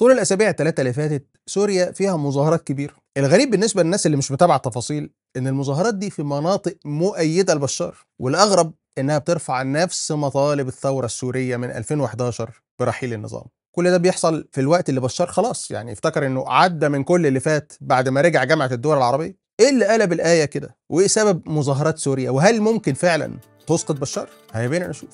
طول الأسابيع الثلاثة اللي فاتت سوريا فيها مظاهرات كبيرة. الغريب بالنسبة للناس اللي مش متابعة التفاصيل إن المظاهرات دي في مناطق مؤيدة لبشار، والأغرب إنها بترفع نفس مطالب الثورة السورية من 2011 برحيل النظام. كل ده بيحصل في الوقت اللي بشار خلاص يعني افتكر إنه عدى من كل اللي فات بعد ما رجع جامعة الدول العربية. إيه اللي قلب الآية كده؟ وإيه سبب مظاهرات سوريا؟ وهل ممكن فعلا تسقط بشار؟ هيبقى نشوف.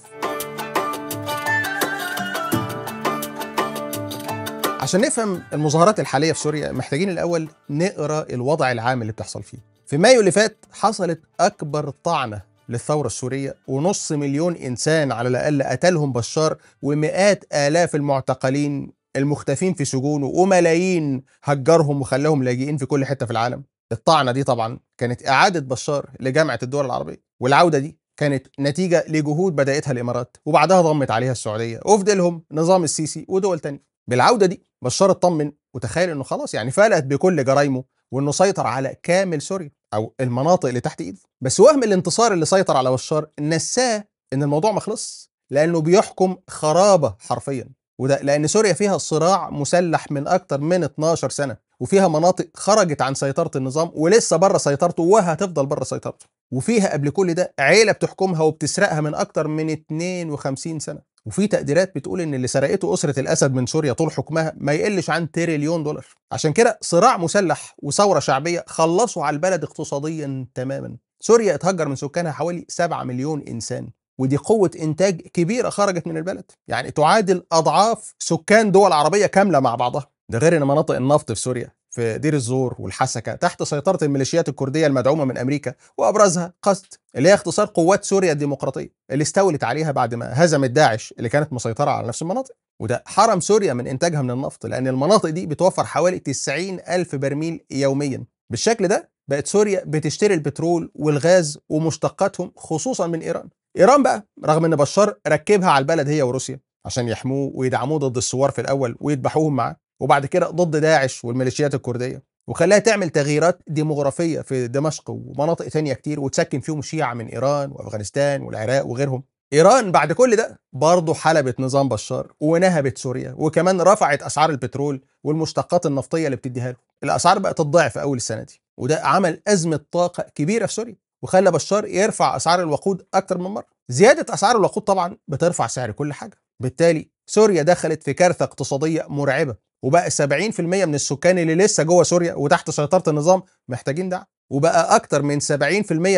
عشان نفهم المظاهرات الحالية في سوريا محتاجين الأول نقرأ الوضع العام اللي بتحصل فيه. في مايو اللي فات حصلت أكبر طعنة للثورة السورية، ونص مليون إنسان على الأقل قتلهم بشار، ومئات آلاف المعتقلين المختفين في سجونه، وملايين هجرهم وخلاهم لاجئين في كل حتة في العالم. الطعنة دي طبعا كانت إعادة بشار لجامعة الدول العربية، والعودة دي كانت نتيجة لجهود بدأتها الإمارات وبعدها ضمت عليها السعودية وفضلهم نظام السيسي ودول تانية. بالعودة دي بشار اطمن وتخيل انه خلاص يعني فلقت بكل جرايمه وانه سيطر على كامل سوريا او المناطق اللي تحت ايده. بس وهم الانتصار اللي سيطر على بشار نساه ان الموضوع ما خلص، لانه بيحكم خرابة حرفيا، وده لان سوريا فيها صراع مسلح من اكتر من 12 سنة، وفيها مناطق خرجت عن سيطرة النظام ولسه بره سيطرته وهتفضل بره سيطرته، وفيها قبل كل ده عيلة بتحكمها وبتسرقها من اكتر من 52 سنة. وفي تقديرات بتقول ان اللي سرقته أسرة الأسد من سوريا طول حكمها ما يقلش عن $1 تريليون. عشان كده صراع مسلح وثورة شعبية خلصوا على البلد اقتصاديا تماما. سوريا اتهجر من سكانها حوالي 7 مليون إنسان، ودي قوة إنتاج كبيرة خرجت من البلد، يعني تعادل أضعاف سكان دول عربية كاملة مع بعضها. ده غير ان مناطق النفط في سوريا في دير الزور والحسكة تحت سيطرة الميليشيات الكردية المدعومة من أمريكا، وأبرزها قصد اللي هي اختصار قوات سوريا الديمقراطية اللي استولت عليها بعد ما هزمت داعش اللي كانت مسيطرة على نفس المناطق، وده حرم سوريا من إنتاجها من النفط لأن المناطق دي بتوفر حوالي 90,000 برميل يوميا. بالشكل ده بقت سوريا بتشتري البترول والغاز ومشتقاتهم خصوصا من إيران. إيران بقى رغم إن بشار ركبها على البلد هي وروسيا عشان يحموه ويدعموه ضد الثوار في الأول ويذبحوهم معاه، وبعد كده ضد داعش والميليشيات الكردية، وخلاها تعمل تغييرات ديموغرافية في دمشق ومناطق تانية كتير وتسكن فيهم شيعة من إيران وأفغانستان والعراق وغيرهم. إيران بعد كل ده برضه حلبت نظام بشار ونهبت سوريا، وكمان رفعت أسعار البترول والمشتقات النفطية اللي بتديها له. الأسعار بقت تضاعف أول السنة دي، وده عمل أزمة طاقة كبيرة في سوريا وخلى بشار يرفع أسعار الوقود أكتر من مرة. زيادة أسعار الوقود طبعا بترفع سعر كل حاجة، بالتالي سوريا دخلت في كارثة اقتصادية مرعبة، وبقى 70% من السكان اللي لسه جوه سوريا وتحت سيطرة النظام محتاجين دعم، وبقى أكتر من 70%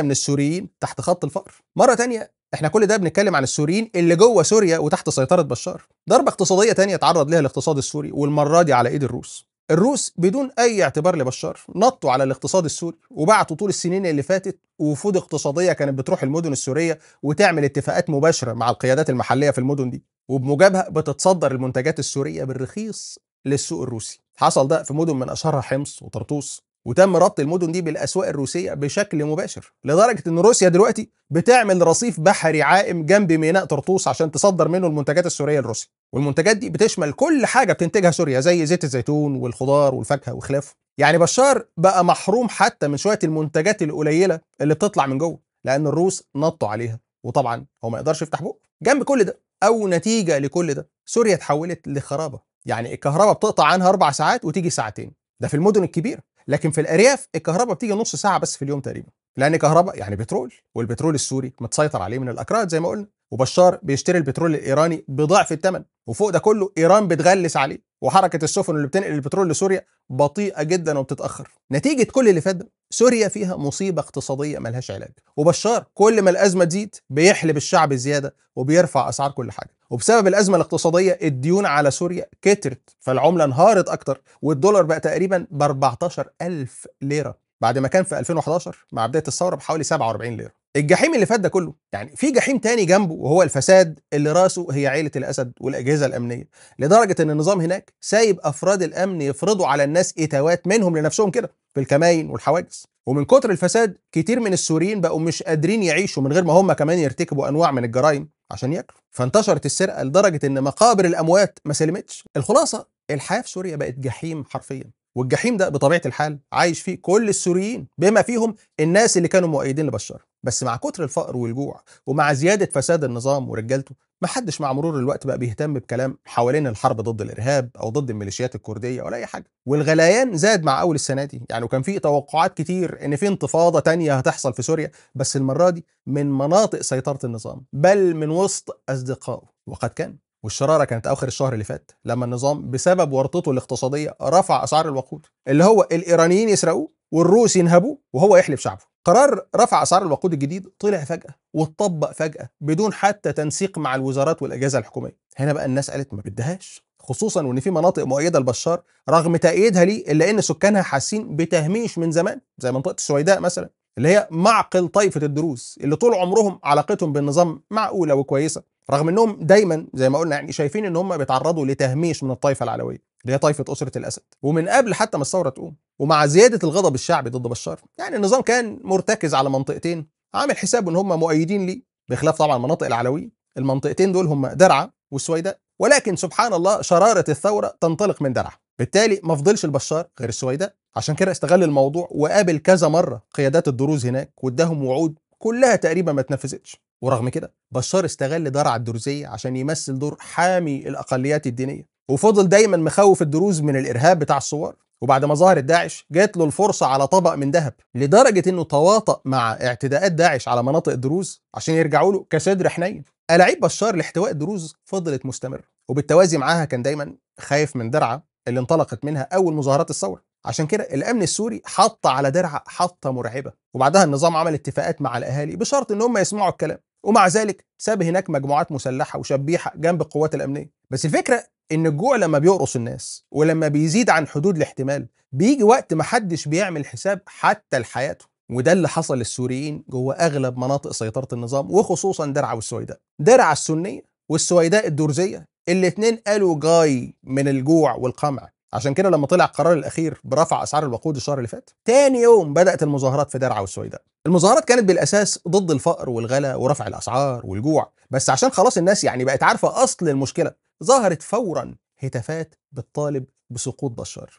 من السوريين تحت خط الفقر. مرة تانية احنا كل ده بنتكلم عن السوريين اللي جوه سوريا وتحت سيطرة بشار. ضربة اقتصادية تانية تعرض لها الاقتصاد السوري، والمرة دي على إيد الروس. الروس بدون أي اعتبار لبشار نطوا على الاقتصاد السوري، وبعتوا طول السنين اللي فاتت وفود اقتصادية كانت بتروح المدن السورية وتعمل اتفاقات مباشرة مع القيادات المحلية في المدن دي، وبموجبها بتتصدر المنتجات السورية بالرخيص للسوق الروسي. حصل ده في مدن من أشهرها حمص وطرطوس، وتم ربط المدن دي بالأسواق الروسية بشكل مباشر، لدرجة إن روسيا دلوقتي بتعمل رصيف بحري عائم جنب ميناء طرطوس عشان تصدر منه المنتجات السورية لروسيا، والمنتجات دي بتشمل كل حاجة بتنتجها سوريا زي زيت الزيتون والخضار والفاكهة وخلافه. يعني بشار بقى محروم حتى من شوية المنتجات القليلة اللي بتطلع من جوه، لأن الروس نطوا عليها، وطبعا هو ما يقدرش يفتح بقه. جنب كل ده أو نتيجة لكل ده سوريا اتحولت لخرابة، يعني الكهرباء بتقطع عنها 4 ساعات وتيجي ساعتين، ده في المدن الكبيرة، لكن في الأرياف الكهرباء بتيجي نص ساعة بس في اليوم تقريبا، لأن كهرباء يعني بترول، والبترول السوري متسيطر عليه من الأكراد زي ما قلنا، وبشار بيشتري البترول الإيراني بضعف الثمن، وفوق ده كله إيران بتغلس عليه، وحركة السفن اللي بتنقل البترول لسوريا بطيئة جدا وبتتأخر. نتيجة كل اللي فات ده سوريا فيها مصيبة اقتصادية ملهاش علاج، وبشار كل ما الأزمة تزيد بيحلب الشعب الزيادة وبيرفع أسعار كل حاجة، وبسبب الأزمة الاقتصادية الديون على سوريا كترت، فالعملة انهارت أكتر، والدولار بقى تقريبا ب 14,000 ليرة بعد ما كان في 2011 مع بداية الثورة بحوالي 47 ليرة. الجحيم اللي فات ده كله يعني في جحيم تاني جنبه، وهو الفساد اللي راسه هي عيلة الأسد والأجهزة الأمنية، لدرجة إن النظام هناك سايب أفراد الأمن يفرضوا على الناس إتاوات منهم لنفسهم كده في الكمائن والحواجز، ومن كتر الفساد كتير من السوريين بقوا مش قادرين يعيشوا من غير ما هم كمان يرتكبوا أنواع من الجرائم عشان ياكلوا، فانتشرت السرقة لدرجة إن مقابر الأموات ما سلمتش. الخلاصة الحياة في سوريا بقت جحيم حرفيا، والجحيم ده بطبيعة الحال عايش فيه كل السوريين بما فيهم الناس اللي كانوا مؤيدين لبشار. بس مع كتر الفقر والجوع ومع زيادة فساد النظام ورجالته، محدش مع مرور الوقت بقى بيهتم بكلام حوالين الحرب ضد الإرهاب أو ضد الميليشيات الكردية ولا أي حاجة. والغليان زاد مع أول السنة دي يعني، وكان فيه توقعات كتير إن في انتفاضة تانية هتحصل في سوريا، بس المرة دي من مناطق سيطرة النظام بل من وسط أصدقائه. وقد كان، والشرارة كانت أواخر الشهر اللي فات لما النظام بسبب ورطته الاقتصادية رفع أسعار الوقود، اللي هو الإيرانيين يسرقوه والروس ينهبوه وهو يحلب شعبه. قرار رفع أسعار الوقود الجديد طلع فجأة واتطبق فجأة بدون حتى تنسيق مع الوزارات والأجهزة الحكومية. هنا بقى الناس قالت ما بدهاش، خصوصا وإن في مناطق مؤيدة لبشار رغم تأييدها ليه إلا إن سكانها حاسين بتهميش من زمان، زي منطقة السويداء مثلا اللي هي معقل طائفة الدروز اللي طول عمرهم علاقتهم بالنظام معقولة وكويسة، رغم انهم دايما زي ما قلنا يعني شايفين ان هم بيتعرضوا لتهميش من الطائفه العلويه اللي هي طائفه اسره الاسد، ومن قبل حتى ما الثوره تقوم. ومع زياده الغضب الشعبي ضد بشار، يعني النظام كان مرتكز على منطقتين عامل حسابه ان هم مؤيدين ليه، بخلاف طبعا مناطق العلويين. المنطقتين دول هم درعا والسويداء، ولكن سبحان الله شراره الثوره تنطلق من درعا، بالتالي ما فضلش البشار غير السويداء. عشان كده استغل الموضوع وقابل كذا مره قيادات الدروز هناك واداهم وعود كلها تقريبا ما اتنفذتش. ورغم كده بشار استغل درعا الدروزية عشان يمثل دور حامي الأقليات الدينية، وفضل دايما مخوف الدروز من الإرهاب بتاع الثوار. وبعد ما ظهرت داعش جات له الفرصة على طبق من ذهب، لدرجة انه تواطأ مع اعتداءات داعش على مناطق الدروز عشان يرجعوا له كصدر حنين. ألاعيب بشار لاحتواء الدروز فضلت مستمرة، وبالتوازي معاها كان دايما خايف من درعا اللي انطلقت منها أول مظاهرات الثورة. عشان كده الامن السوري حط على درعا حطه مرعبه، وبعدها النظام عمل اتفاقات مع الاهالي بشرط ان هم يسمعوا الكلام، ومع ذلك ساب هناك مجموعات مسلحه وشبيحه جنب القوات الامنيه. بس الفكره ان الجوع لما بيقرص الناس ولما بيزيد عن حدود الاحتمال بيجي وقت ما حدش بيعمل حساب حتى لحياته، وده اللي حصل للسوريين جوه اغلب مناطق سيطره النظام، وخصوصا درعا والسويداء. درعا السنيه والسويداء الدرزيه الاثنين قالوا جاي من الجوع والقمع. عشان كده لما طلع القرار الاخير برفع اسعار الوقود الشهر اللي فات، تاني يوم بدات المظاهرات في درعا والسويداء. المظاهرات كانت بالاساس ضد الفقر والغلاء ورفع الاسعار والجوع، بس عشان خلاص الناس يعني بقت عارفه اصل المشكله، ظهرت فورا هتافات بالطالب بسقوط بشار.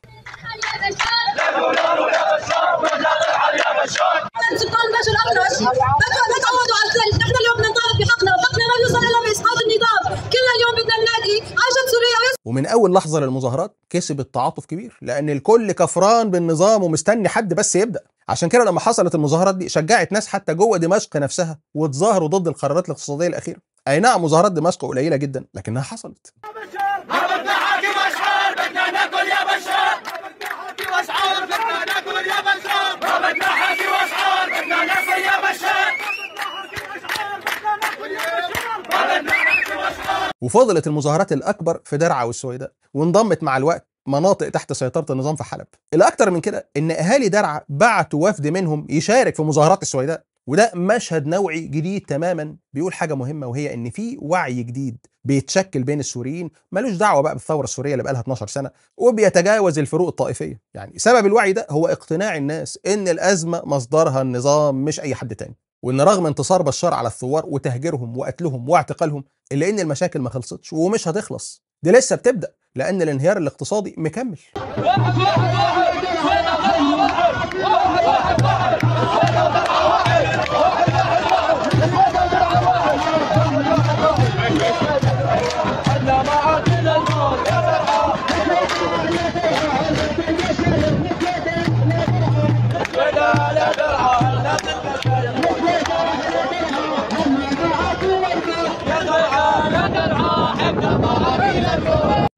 ومن أول لحظة للمظاهرات كسبت تعاطف كبير، لأن الكل كفران بالنظام ومستني حد بس يبدأ. عشان كده لما حصلت المظاهرات دي شجعت ناس حتى جوه دمشق نفسها وتظاهروا ضد القرارات الاقتصادية الأخيرة. أي نعم مظاهرات دمشق قليلة جدا لكنها حصلت. وفضلت المظاهرات الأكبر في درعا والسويداء، وانضمت مع الوقت مناطق تحت سيطرة النظام في حلب. الأكتر من كده إن أهالي درعا بعتوا وفد منهم يشارك في مظاهرات السويداء، وده مشهد نوعي جديد تماما بيقول حاجة مهمة، وهي إن في وعي جديد بيتشكل بين السوريين ملوش دعوة بقى بالثورة السورية اللي بقالها 12 سنة وبيتجاوز الفروق الطائفية. يعني سبب الوعي ده هو اقتناع الناس إن الأزمة مصدرها النظام مش أي حد تاني، وإن رغم انتصار بشار على الثوار وتهجيرهم وقتلهم واعتقالهم إلا إن المشاكل ما خلصتش ومش هتخلص، دي لسه بتبدأ، لأن الانهيار الاقتصادي مكمل.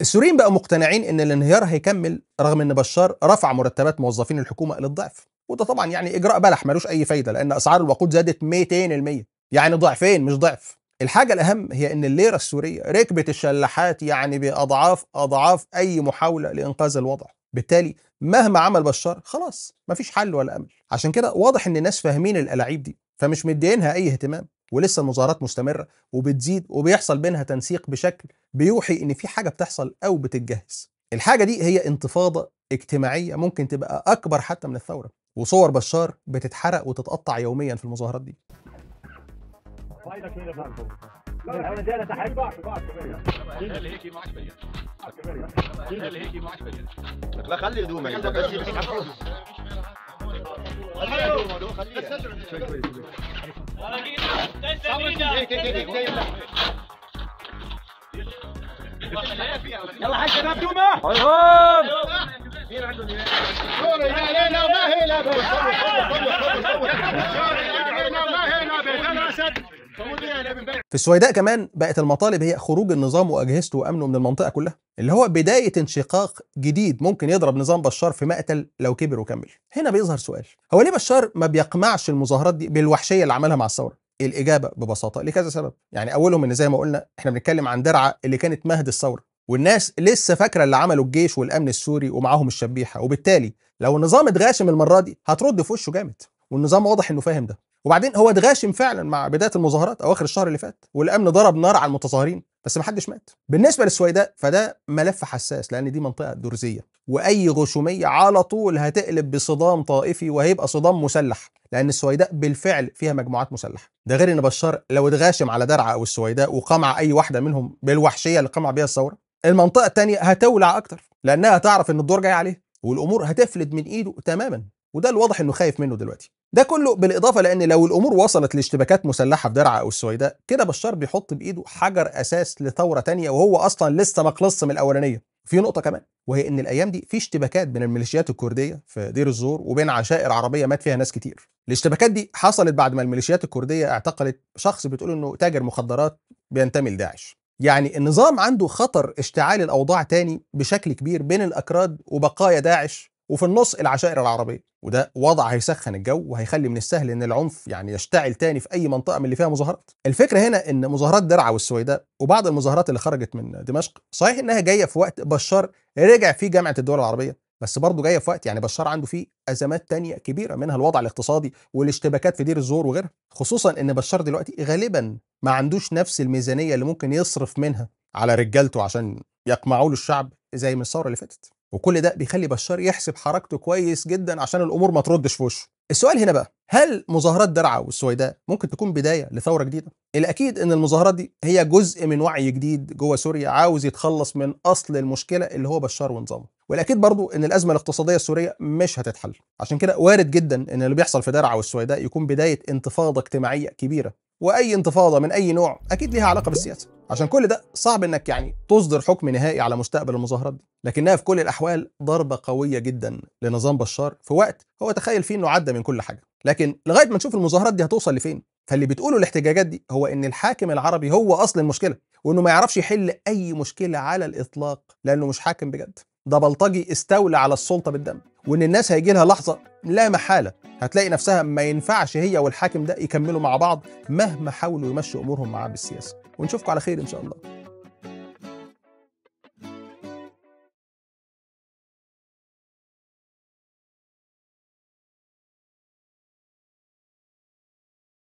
السوريين بقوا مقتنعين ان الانهيار هيكمل رغم ان بشار رفع مرتبات موظفين الحكومه للضعف، وده طبعا يعني اجراء بلح ملوش اي فايده، لان اسعار الوقود زادت 200%، يعني ضعفين مش ضعف. الحاجه الاهم هي ان الليره السوريه ركبت الشلاحات يعني باضعاف اضعاف اي محاوله لانقاذ الوضع، بالتالي مهما عمل بشار خلاص مفيش حل ولا امل. عشان كده واضح ان الناس فاهمين الالاعيب دي فمش مدينها اي اهتمام، ولسه المظاهرات مستمرة وبتزيد وبيحصل بينها تنسيق بشكل بيوحي ان في حاجة بتحصل او بتتجهز. الحاجة دي هي انتفاضة اجتماعية ممكن تبقى اكبر حتى من الثورة، وصور بشار بتتحرق وتتقطع يوميا في المظاهرات دي. لا خلي يدوم يا جدع بس يلا حق شباب دومه عليهم مين عندهم سوري علينا وما هي لا بس في السويداء كمان بقت المطالب هي خروج النظام واجهزته وامنه من المنطقه كلها، اللي هو بدايه انشقاق جديد ممكن يضرب نظام بشار في مقتل لو كبر وكمل. هنا بيظهر سؤال، هو ليه بشار ما بيقمعش المظاهرات دي بالوحشيه اللي عملها مع الثوره؟ الاجابه ببساطه لكذا سبب، يعني اولهم ان زي ما قلنا احنا بنتكلم عن درعا اللي كانت مهد الثوره، والناس لسه فاكره اللي عمله الجيش والامن السوري ومعاهم الشبيحه، وبالتالي لو النظام اتغاشم المره دي هترد في وشه جامد، والنظام واضح انه فاهم ده. وبعدين هو اتغاشم فعلا مع بدايه المظاهرات اواخر الشهر اللي فات، والامن ضرب نار على المتظاهرين بس محدش مات. بالنسبه للسويداء فده ملف حساس لان دي منطقه درزيه، واي غشوميه على طول هتقلب بصدام طائفي وهيبقى صدام مسلح، لان السويداء بالفعل فيها مجموعات مسلحه. ده غير ان بشار لو اتغاشم على درعا او السويداء وقمع اي واحده منهم بالوحشيه اللي قمع بيها الثوره، المنطقه الثانيه هتولع اكتر لانها هتعرف ان الدور جاي عليه، والامور هتفلت من ايده تماما، وده الواضح انه خايف منه دلوقتي. ده كله بالاضافه لان لو الامور وصلت لاشتباكات مسلحه في درعا او السويداء، كده بشار بيحط بايده حجر اساس لثوره تانية وهو اصلا لسه ما خلصش من الاولانيه. في نقطه كمان، وهي ان الايام دي في اشتباكات بين الميليشيات الكرديه في دير الزور وبين عشائر عربيه مات فيها ناس كتير. الاشتباكات دي حصلت بعد ما الميليشيات الكرديه اعتقلت شخص بتقول انه تاجر مخدرات بينتمي لداعش. يعني النظام عنده خطر اشتعال الاوضاع تاني بشكل كبير بين الاكراد وبقايا داعش، وفي النص العشائر العربيه، وده وضع هيسخن الجو وهيخلي من السهل ان العنف يعني يشتعل تاني في اي منطقه من اللي فيها مظاهرات. الفكره هنا ان مظاهرات درعا والسويداء وبعض المظاهرات اللي خرجت من دمشق صحيح انها جايه في وقت بشار رجع فيه جامعه الدول العربيه، بس برضه جايه في وقت يعني بشار عنده فيه ازمات تانيه كبيره، منها الوضع الاقتصادي والاشتباكات في دير الزور وغيرها، خصوصا ان بشار دلوقتي غالبا ما عندوش نفس الميزانيه اللي ممكن يصرف منها على رجالته عشان يقمعوا له الشعب زي من الثوره اللي فاتت. وكل ده بيخلي بشار يحسب حركته كويس جدا عشان الامور ما تردش في وشه. السؤال هنا بقى، هل مظاهرات درعا والسويداء ممكن تكون بدايه لثوره جديده؟ الاكيد ان المظاهرات دي هي جزء من وعي جديد جوه سوريا عاوز يتخلص من اصل المشكله اللي هو بشار ونظامه، والاكيد برضو ان الازمه الاقتصاديه السوريه مش هتتحل، عشان كده وارد جدا ان اللي بيحصل في درعا والسويداء يكون بدايه انتفاضه اجتماعيه كبيره، واي انتفاضه من اي نوع اكيد ليها علاقه بالسياسه. عشان كل ده صعب انك يعني تصدر حكم نهائي على مستقبل المظاهرات دي، لكنها في كل الاحوال ضربه قويه جدا لنظام بشار في وقت هو تخيل فيه انه عدى من كل حاجه، لكن لغايه ما نشوف المظاهرات دي هتوصل لفين. فاللي بتقوله الاحتجاجات دي هو ان الحاكم العربي هو اصل المشكله، وانه ما يعرفش يحل اي مشكله على الاطلاق لانه مش حاكم بجد، ده بلطجي استولى على السلطه بالدم، وان الناس هيجي لها لحظه لا محاله هتلاقي نفسها ما ينفعش هي والحاكم ده يكملوا مع بعض مهما حاولوا يمشوا امورهم معاه بالسياسه. ونشوفكم على خير إن شاء الله.